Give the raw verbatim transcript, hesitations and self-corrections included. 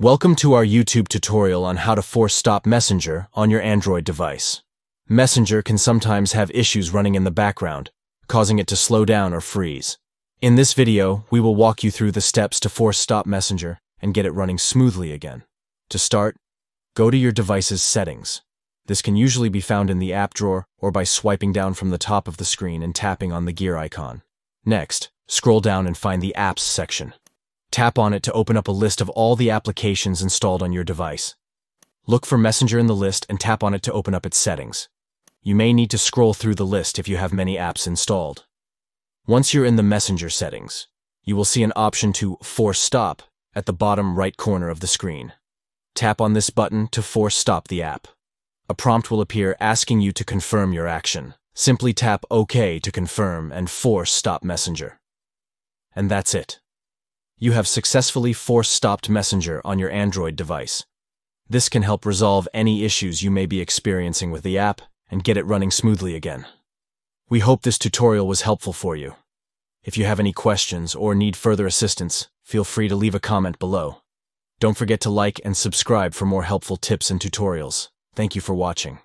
Welcome to our YouTube tutorial on how to force stop Messenger on your Android device. Messenger can sometimes have issues running in the background, causing it to slow down or freeze. In this video, we will walk you through the steps to force stop Messenger and get it running smoothly again. To start, go to your device's settings. This can usually be found in the app drawer or by swiping down from the top of the screen and tapping on the gear icon. Next, scroll down and find the apps section. Tap on it to open up a list of all the applications installed on your device. Look for Messenger in the list and tap on it to open up its settings. You may need to scroll through the list if you have many apps installed. Once you're in the Messenger settings, you will see an option to force stop at the bottom right corner of the screen. Tap on this button to force stop the app. A prompt will appear asking you to confirm your action. Simply tap OK to confirm and force stop Messenger. And that's it. You have successfully force-stopped Messenger on your Android device. This can help resolve any issues you may be experiencing with the app and get it running smoothly again. We hope this tutorial was helpful for you. If you have any questions or need further assistance, feel free to leave a comment below. Don't forget to like and subscribe for more helpful tips and tutorials. Thank you for watching.